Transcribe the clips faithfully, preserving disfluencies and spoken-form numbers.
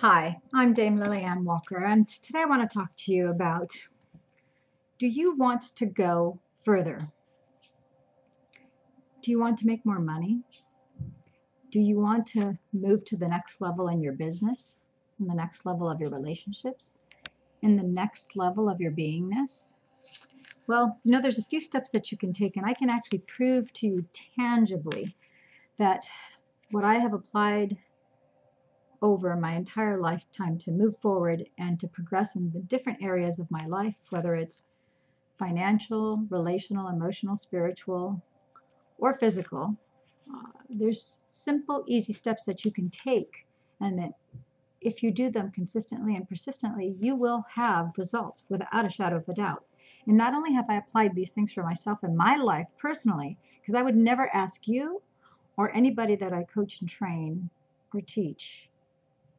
Hi, I'm Dame Lillian Walker, and today I want to talk to you about, do you want to go further? Do you want to make more money? Do you want to move to the next level in your business, in the next level of your relationships, in the next level of your beingness? Well, you know, there's a few steps that you can take, and I can actually prove to you tangibly that what I have applied over my entire lifetime to move forward and to progress in the different areas of my life, whether it's financial, relational, emotional, spiritual, or physical, uh, there's simple, easy steps that you can take, and that if you do them consistently and persistently, you will have results without a shadow of a doubt. And not only have I applied these things for myself in my life personally, because I would never ask you or anybody that I coach and train or teach,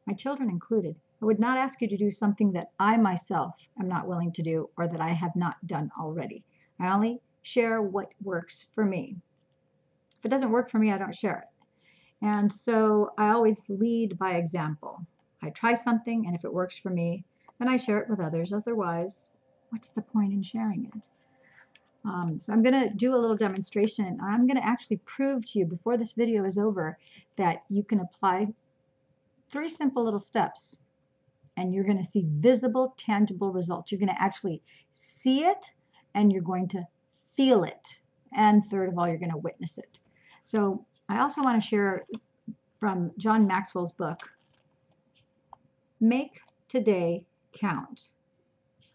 my children included, I would not ask you to do something that I myself am not willing to do or that I have not done already. I only share what works for me. If it doesn't work for me, I don't share it. And so I always lead by example. I try something, and if it works for me, then I share it with others. Otherwise, what's the point in sharing it? Um, so I'm going to do a little demonstration. I'm going to actually prove to you before this video is over that you can apply three simple little steps, and you're going to see visible, tangible results. You're going to actually see it, and you're going to feel it. And third of all, you're going to witness it. So I also want to share from John Maxwell's book, Make Today Count.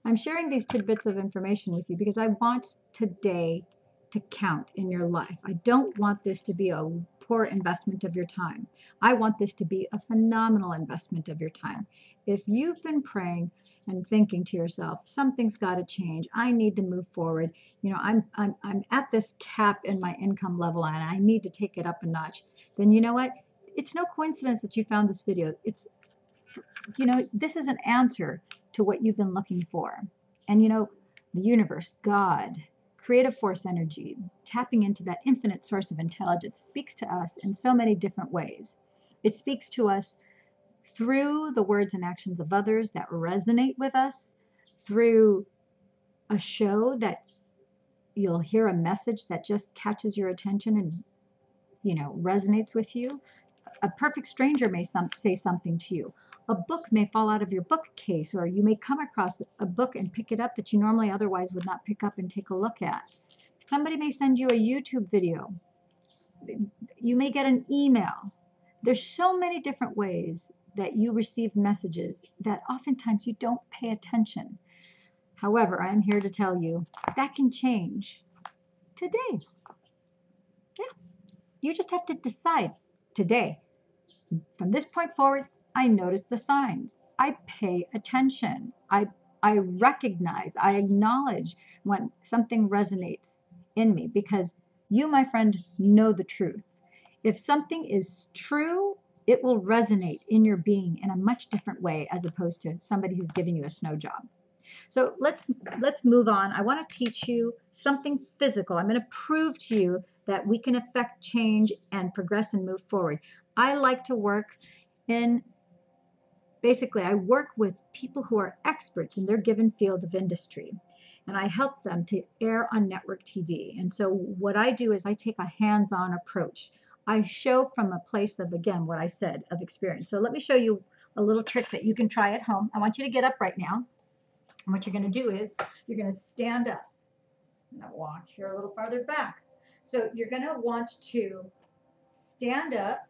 I'm sharing these tidbits of information with you because I want today to count in your life. I don't want this to be a poor investment of your time. I want this to be a phenomenal investment of your time. If you've been praying and thinking to yourself, something's got to change, I need to move forward, you know, I'm, I'm, I'm at this cap in my income level and I need to take it up a notch, then you know what? It's no coincidence that you found this video. It's, you know, this is an answer to what you've been looking for. And you know, the universe, God, creative force energy, tapping into that infinite source of intelligence speaks to us in so many different ways. It speaks to us through the words and actions of others that resonate with us, through a show that you'll hear a message that just catches your attention and, you know, resonates with you. A perfect stranger may some, say something to you. A book may fall out of your bookcase, or you may come across a book and pick it up that you normally otherwise would not pick up and take a look at. Somebody may send you a YouTube video. You may get an email. There's so many different ways that you receive messages that oftentimes you don't pay attention. However, I'm here to tell you that can change today. Yeah. You just have to decide today. From this point forward, I notice the signs. I pay attention. I, I recognize, I acknowledge when something resonates in me, because you, my friend, know the truth. If something is true, it will resonate in your being in a much different way as opposed to somebody who's giving you a snow job. So let's, let's move on. I want to teach you something physical. I'm going to prove to you that we can affect change and progress and move forward. I like to work in... Basically, I work with people who are experts in their given field of industry, and I help them to air on network T V. And so what I do is I take a hands-on approach. I show from a place of, again, what I said, of experience. So let me show you a little trick that you can try at home. I want you to get up right now. And what you're going to do is you're going to stand up. I'm going to walk here a little farther back. So you're going to want to stand up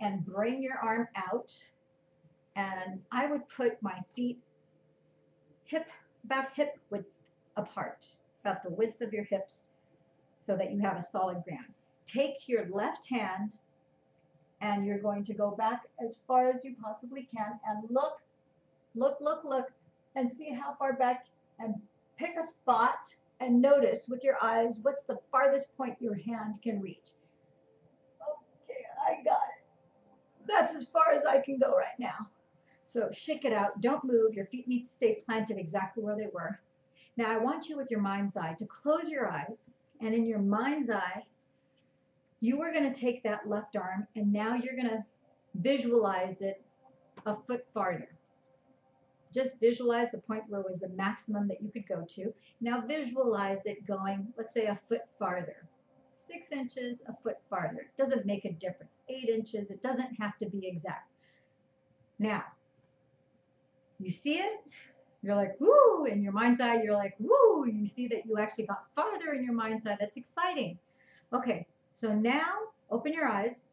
and bring your arm out. And I would put my feet hip, about hip width apart, about the width of your hips, so that you have a solid ground. Take your left hand, and you're going to go back as far as you possibly can, and look, look, look, look, and see how far back, and pick a spot, and notice with your eyes what's the farthest point your hand can reach. Okay, I got it. That's as far as I can go right now. So shake it out. Don't move. Your feet need to stay planted exactly where they were. Now I want you with your mind's eye to close your eyes. And in your mind's eye, you are going to take that left arm, and now you're going to visualize it a foot farther. Just visualize the point where was the maximum that you could go to. Now visualize it going, let's say, a foot farther. Six inches, a foot farther. It doesn't make a difference. Eight inches, it doesn't have to be exact. Now, you see it, you're like, woo, in your mind's eye, you're like, woo, you see that you actually got farther in your mind's eye. That's exciting. Okay, so now open your eyes,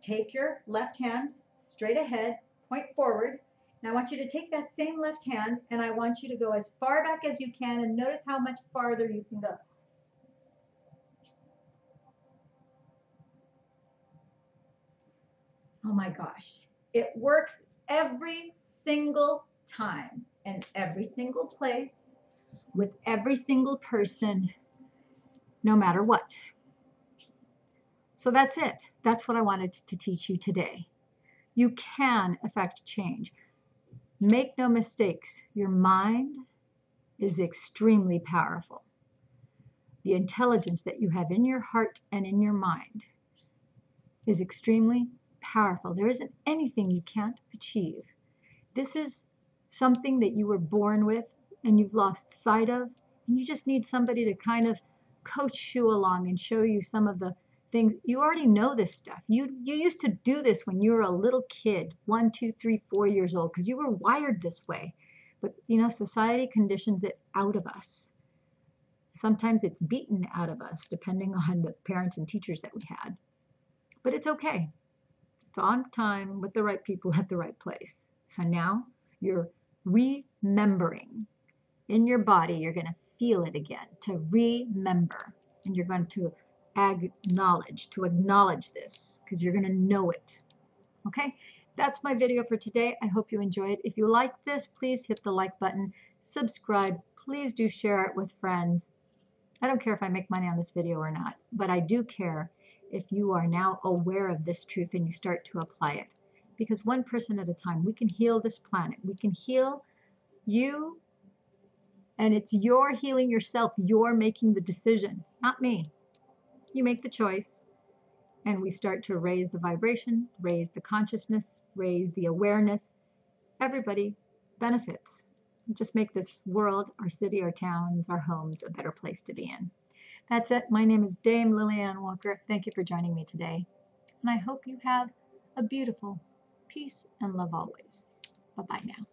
take your left hand straight ahead, point forward. Now I want you to take that same left hand and I want you to go as far back as you can and notice how much farther you can go. Oh my gosh, it works every single time and every single place with every single person, no matter what. So that's it. That's what I wanted to teach you today. You can affect change. Make no mistakes, your mind is extremely powerful. The intelligence that you have in your heart and in your mind is extremely powerful. There isn't anything you can't achieve. This is something that you were born with and you've lost sight of, and you just need somebody to kind of coach you along and show you some of the things. You already know this stuff. You you used to do this when you were a little kid, one, two, three, four years old, because you were wired this way. But, you know, society conditions it out of us. Sometimes it's beaten out of us, depending on the parents and teachers that we had. But it's okay. It's on time with the right people at the right place. So now you're remembering. In your body, you're going to feel it again, to remember. And you're going to acknowledge, to acknowledge this, because you're going to know it. Okay, that's my video for today. I hope you enjoy it. If you like this, please hit the like button, subscribe, please do share it with friends. I don't care if I make money on this video or not, but I do care if you are now aware of this truth and you start to apply it. Because one person at a time, we can heal this planet. We can heal you, and it's your healing yourself. You're making the decision, not me. You make the choice, and we start to raise the vibration, raise the consciousness, raise the awareness. Everybody benefits. Just make this world, our city, our towns, our homes a better place to be in. That's it. My name is Dame Lillian Walker. Thank you for joining me today. And I hope you have a beautiful peace and love always. Bye-bye now.